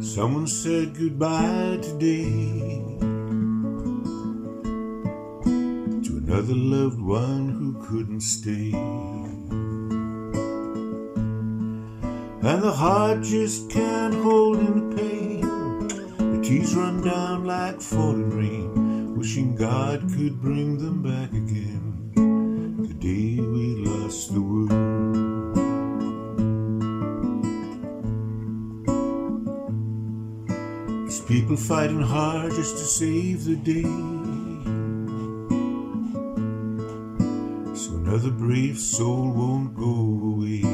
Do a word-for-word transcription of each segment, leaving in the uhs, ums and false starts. Someone said goodbye today to another loved one who couldn't stay, and the heart just can't hold in the pain. The tears run down like falling rain, wishing God could bring them back again. The day we lost the world. There's people fighting hard just to save the day, so another brave soul won't go away.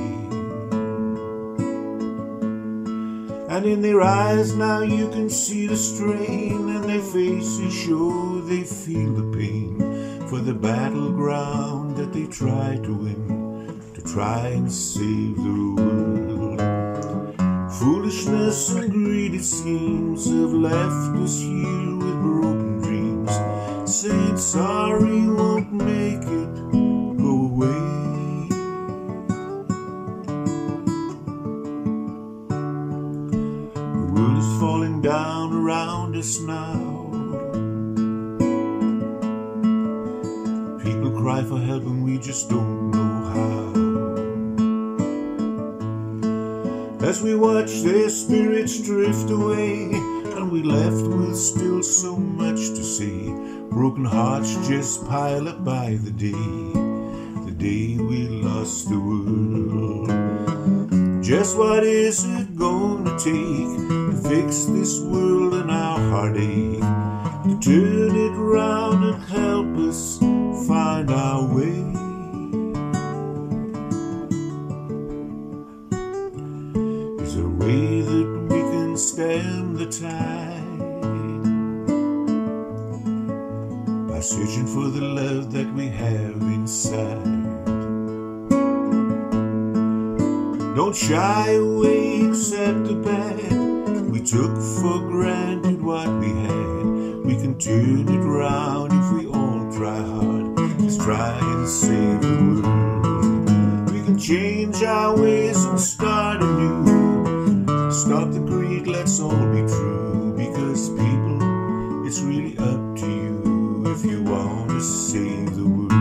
And in their eyes now you can see the strain, and their faces show they feel the pain for the battleground that they try to win, to try and save the world. Foolishness and greed, it seems, have left us here with broken dreams. Saying sorry won't make it go away. The world is falling down around us now. People cry for help and we just don't know how. As we watch their spirits drift away, and we left with still so much to say, broken hearts just pile up by the day, the day we lost the world. Just what is it gonna take to fix this world and our heartache, to turn it round and help us find our way? Is there a way that we can stem the tide by searching for the love that we have inside? Don't shy away, accept the bad. We took for granted what we had. We can turn it round if we all try hard. Let's try and save the world. We can change our ways and start anew. Stop the greed, let's all be true, because people, it's really up to you if you want to save the world.